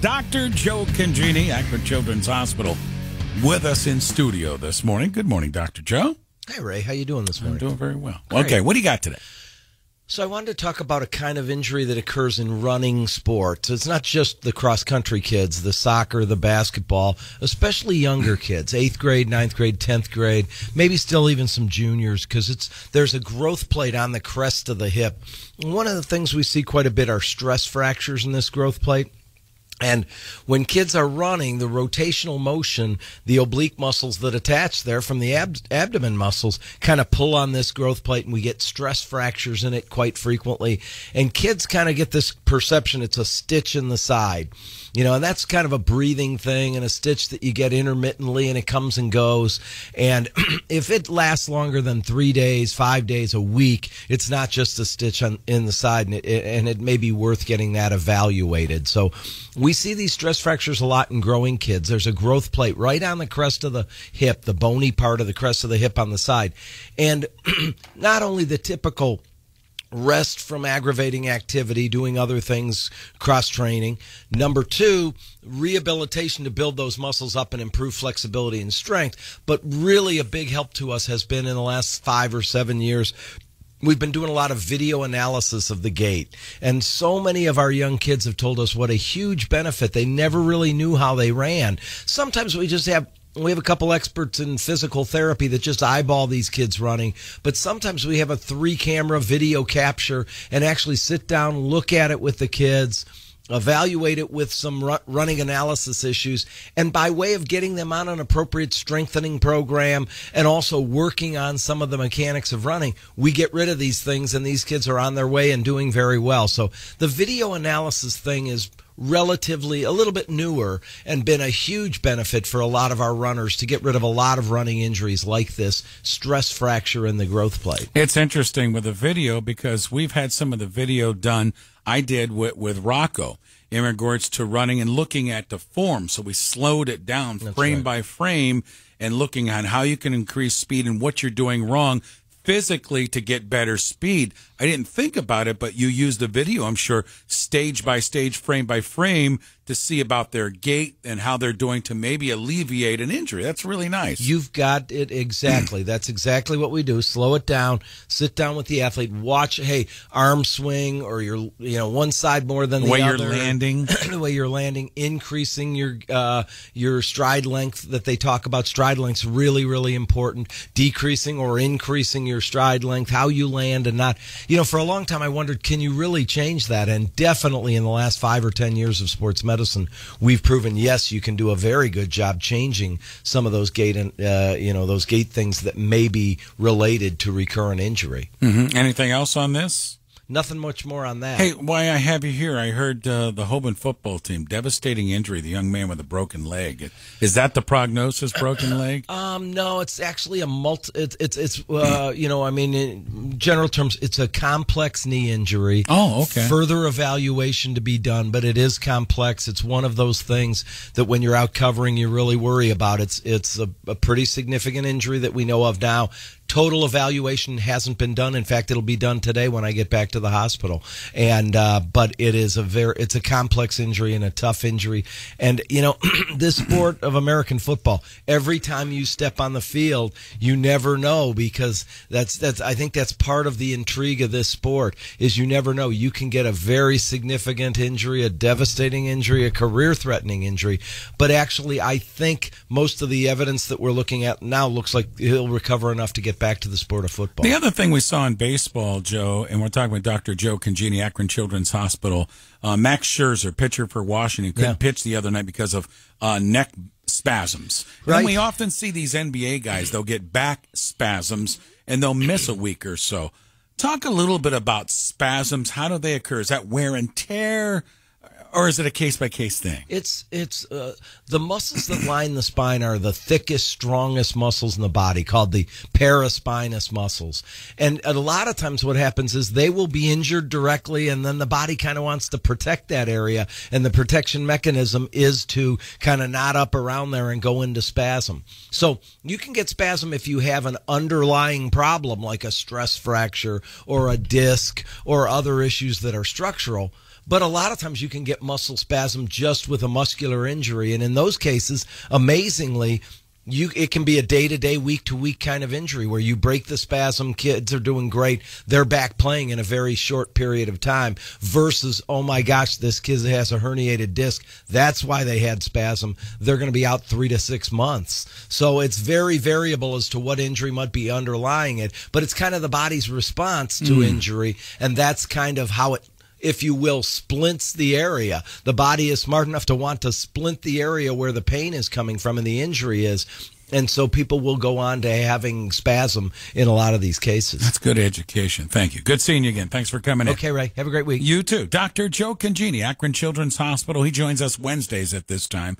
Dr. Joe Congeni, Akron Children's Hospital, with us in studio this morning. Good morning, Dr. Joe. Hi, Ray. How you doing this morning? I'm doing very well. Great. Okay, what do you got today? So I wanted to talk about a kind of injury that occurs in running sports. It's not just the cross-country kids, the soccer, the basketball, especially younger kids, 8th grade, 9th grade, 10th grade, maybe still even some juniors, because there's a growth plate on the crest of the hip. And one of the things we see quite a bit are stress fractures in this growth plate. And when kids are running, the rotational motion, the oblique muscles that attach there from the abdomen muscles kind of pull on this growth plate, and we get stress fractures in it quite frequently. And kids kind of get this perception it's a stitch in the side, you know, and that's kind of a breathing thing and a stitch that you get intermittently, and it comes and goes. And if it lasts longer than 3 days, 5 days, a week, it's not just a stitch in the side, and it may be worth getting that evaluated. So we see these stress fractures a lot in growing kids. There's a growth plate right on the crest of the hip, the bony part of the crest of the hip on the side. And not only the typical rest from aggravating activity, doing other things, cross-training. Number two, rehabilitation to build those muscles up and improve flexibility and strength. But really a big help to us has been in the last 5 or 7 years, we've been doing a lot of video analysis of the gait, and so many of our young kids have told us what a huge benefit. They never really knew how they ran. Sometimes we have a couple experts in physical therapy that just eyeball these kids running, but sometimes we have a 3-camera video capture and actually sit down, look at it with the kids, evaluate it with some running analysis issues, and by way of getting them on an appropriate strengthening program and also working on some of the mechanics of running, we get rid of these things, and these kids are on their way and doing very well. So the video analysis thing is relatively a little bit newer and been a huge benefit for a lot of our runners to get rid of a lot of running injuries like this stress fracture in the growth plate. It's interesting with the video, because we've had some of the video done I did with Rocco in regards to running and looking at the form. So we slowed it down frame by frame and looking at how you can increase speed and what you're doing wrong physically to get better speed. I didn't think about it, but you used the video, I'm sure, stage by stage, frame by frame, to see about their gait and how they're doing to maybe alleviate an injury. That's really nice. You've got it exactly. That's exactly what we do. Slow it down, sit down with the athlete, watch, hey, arm swing, or your, you know, one side more than the other. The way you're landing. The way you're landing, increasing your stride length that they talk about. Stride length's really, really important. Decreasing or increasing your stride length, how you land and not. You know, for a long time I wondered, can you really change that? And definitely in the last 5 or 10 years of sports medicine, we've proven, yes, you can do a very good job changing some of those gait and those gait things that may be related to recurrent injury. Mm-hmm. Anything else on this? Nothing much more on that. Hey, why I have you here, I heard the Hoban football team, devastating injury, the young man with a broken leg. Is that the prognosis, broken leg? No, it's actually a in general terms, it's a complex knee injury. Oh, okay. Further evaluation to be done, but it is complex. It's one of those things that when you're out covering, you really worry about. It's a pretty significant injury that we know of now. Total evaluation hasn't been done. In fact, it'll be done today when I get back to the hospital. And but it is a complex injury and a tough injury. And you know, this sport of American football, every time you step on the field, you never know, because I think that's part of the intrigue of this sport, is you never know. You can get a very significant injury, a devastating injury, a career-threatening injury. But actually, I think most of the evidence that we're looking at now looks like he'll recover enough to get back to the sport of football. The other thing we saw in baseball, Joe, and we're talking with Dr. Joe Congeni, Akron Children's Hospital, Max Scherzer, pitcher for Washington, couldn't pitch the other night because of neck spasms. Right. And we often see these NBA guys, they'll get back spasms, and they'll miss a week or so. Talk a little bit about spasms. How do they occur? Is that wear and tear? Or is it a case-by-case thing? It's the muscles that line the spine are the thickest, strongest muscles in the body, called the paraspinous muscles. And a lot of times what happens is they will be injured directly, and then the body kind of wants to protect that area, and the protection mechanism is to kind of knot up around there and go into spasm. So you can get spasm if you have an underlying problem like a stress fracture or a disc or other issues that are structural. But a lot of times you can get muscle spasm just with a muscular injury. And in those cases, amazingly, it can be a day-to-day, week-to-week kind of injury where you break the spasm, kids are doing great, they're back playing in a very short period of time versus, oh my gosh, this kid has a herniated disc, that's why they had spasm, they're going to be out 3 to 6 months. So it's very variable as to what injury might be underlying it, but it's kind of the body's response to injury, and that's kind of how it, if you will, splints the area. The body is smart enough to want to splint the area where the pain is coming from and the injury is. And so people will go on to having spasm in a lot of these cases. That's good education. Thank you. Good seeing you again. Thanks for coming in. Okay, Ray. Have a great week. You too. Dr. Joe Congeni, Akron Children's Hospital. He joins us Wednesdays at this time.